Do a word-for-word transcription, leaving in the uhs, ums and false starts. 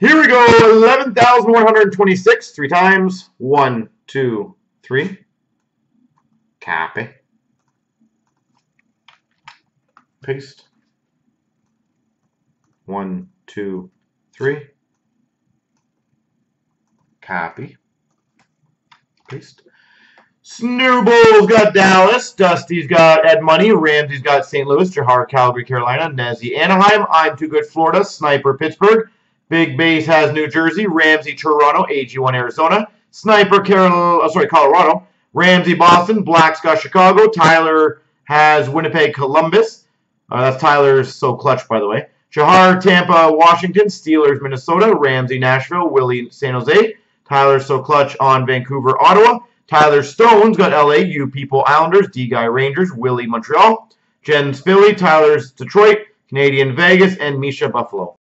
Here we go, eleven thousand one hundred twenty-six, three times. One, two, three. Copy. Paste. One, two, three. Copy. Paste. Snooble's got Dallas, Dusty's got Ed Money, Ramsey's got Saint Louis, Jahar Calgary, Carolina, Nezzy Anaheim, I'm Too Good Florida, Sniper Pittsburgh, Big Base has New Jersey, Ramsey Toronto, A G one Arizona, Sniper Carol, oh, sorry Colorado, Ramsey Boston, Black's got Chicago, Tyler has Winnipeg Columbus, uh, that's Tyler's so clutch by the way, Jahar Tampa Washington, Steelers Minnesota, Ramsey Nashville, Willie San Jose, Tyler's so clutch on Vancouver Ottawa. Tyler Stone's got L A, you people Islanders, D-Guy Rangers, Willie Montreal, Jen's Philly, Tyler's Detroit, Canadian Vegas, and Misha Buffalo.